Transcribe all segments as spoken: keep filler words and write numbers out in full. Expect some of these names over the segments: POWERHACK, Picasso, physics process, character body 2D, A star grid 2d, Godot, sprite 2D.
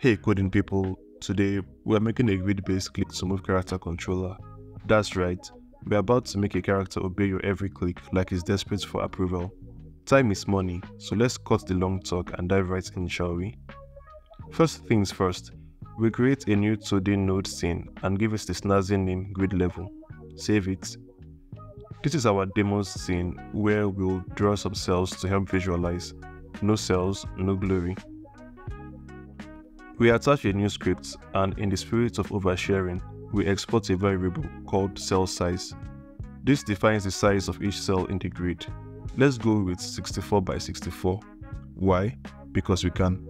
Hey coding people, today we are making a grid based click to move character controller. That's right, we are about to make a character obey your every click like it's desperate for approval. Time is money, so let's cut the long talk and dive right in, shall we? First things first, we create a new two D node scene and give it the snazzy name grid level. Save it. This is our demo scene where we'll draw some cells to help visualize. No cells, no glory. We attach a new script, and in the spirit of oversharing, we export a variable called cell size. This defines the size of each cell in the grid. Let's go with sixty-four by sixty-four. Why? Because we can.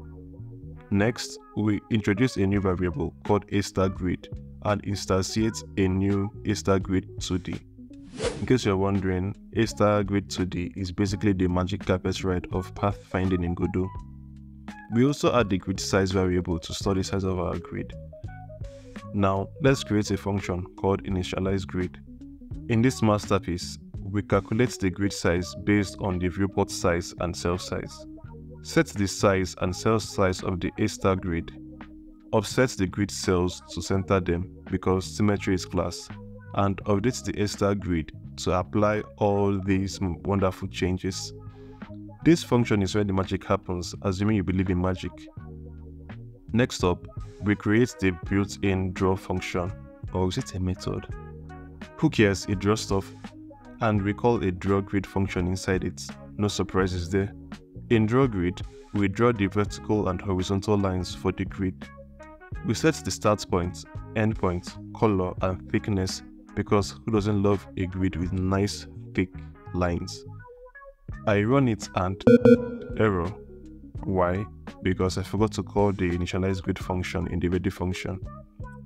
Next, we introduce a new variable called A star grid and instantiate a new A star grid two D. In case you're wondering, A star grid two D is basically the magic carpet ride of pathfinding in Godot. We also add the grid size variable to store the size of our grid. Now, let's create a function called initializeGrid. In this masterpiece, we calculate the grid size based on the viewport size and cell size. Set the size and cell size of the A star grid. Offset the grid cells to center them because symmetry is class, and update the A star grid to apply all these wonderful changes. This function is where the magic happens, assuming you believe in magic. Next up, we create the built-in draw function, or is it a method? Who cares, it draws stuff, and we call a draw grid function inside it. No surprises there. In draw grid, we draw the vertical and horizontal lines for the grid. We set the start point, end point, color, and thickness because who doesn't love a grid with nice thick lines? I run it and error. Why? Because I forgot to call the initialize grid function in the ready function.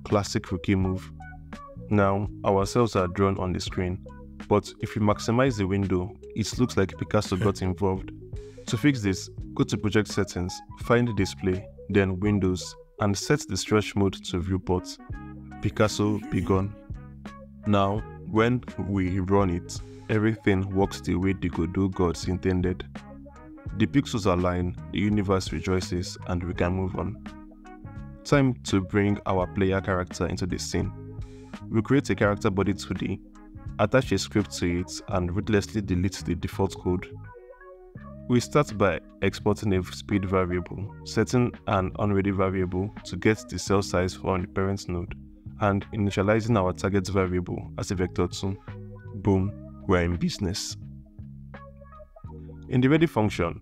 Classic rookie move. Now our cells are drawn on the screen, but if you maximize the window, it looks like Picasso got involved. To fix this, go to project settings, find display, then windows, and set the stretch mode to viewport. Picasso be gone. Now when we run it, everything works the way the Godot gods intended. The pixels align, the universe rejoices, and we can move on. Time to bring our player character into the scene. We create a character body two D, attach a script to it, and ruthlessly delete the default code. We start by exporting a speed variable, setting an onReady variable to get the cell size from the parent node, and initializing our target variable as a vector two. Boom. We're in business. In the ready function,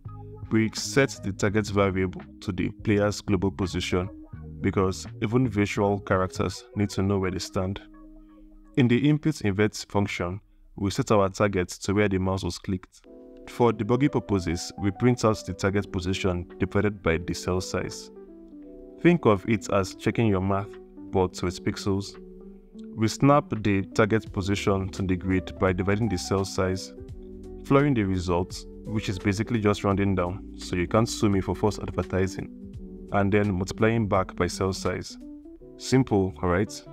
we set the target variable to the player's global position because even visual characters need to know where they stand. In the input invert function, we set our target to where the mouse was clicked. For debugging purposes, we print out the target position divided by the cell size. Think of it as checking your math, but with pixels. We snap the target position to the grid by dividing the cell size, flooring the result, which is basically just rounding down, so you can't sue me for false advertising, and then multiplying back by cell size. Simple, alright?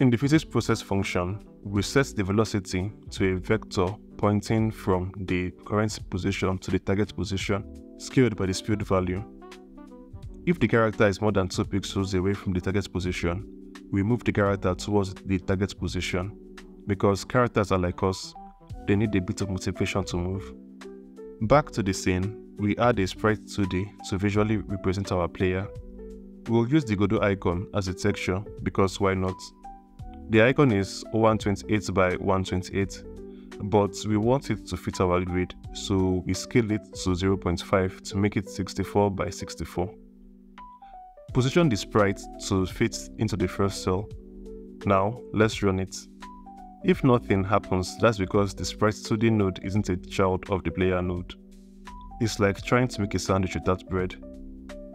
In the physics process function, we set the velocity to a vector pointing from the current position to the target position, scaled by the speed value. If the character is more than two pixels away from the target position, we move the character towards the target position. Because characters are like us, they need a bit of motivation to move. Back to the scene, we add a sprite two D to visually represent our player. We'll use the Godot icon as a texture because why not? The icon is one twenty-eight by one twenty-eight, but we want it to fit our grid, so we scale it to zero point five to make it sixty-four by sixty-four. Position the sprite to fit into the first cell. Now let's run it. If nothing happens, that's because the sprite two D node isn't a child of the player node. It's like trying to make a sandwich without bread.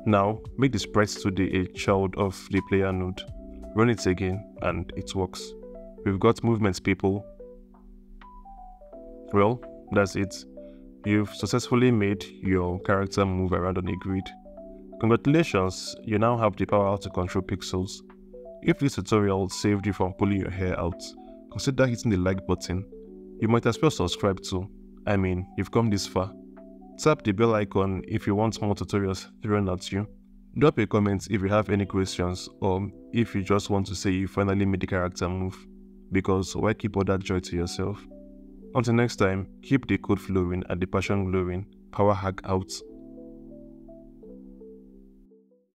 Now make the sprite two D a child of the player node. Run it again and it works. We've got movements, people. Well, that's it. You've successfully made your character move around on a grid. Congratulations, you now have the power to control pixels. If this tutorial saved you from pulling your hair out, consider hitting the like button. You might as well subscribe too. I mean, you've come this far. Tap the bell icon if you want more tutorials thrown at you. Drop a comment if you have any questions, or if you just want to say you finally made the character move, because why keep all that joy to yourself? Until next time, keep the code flowing and the passion glowing. Power hack out.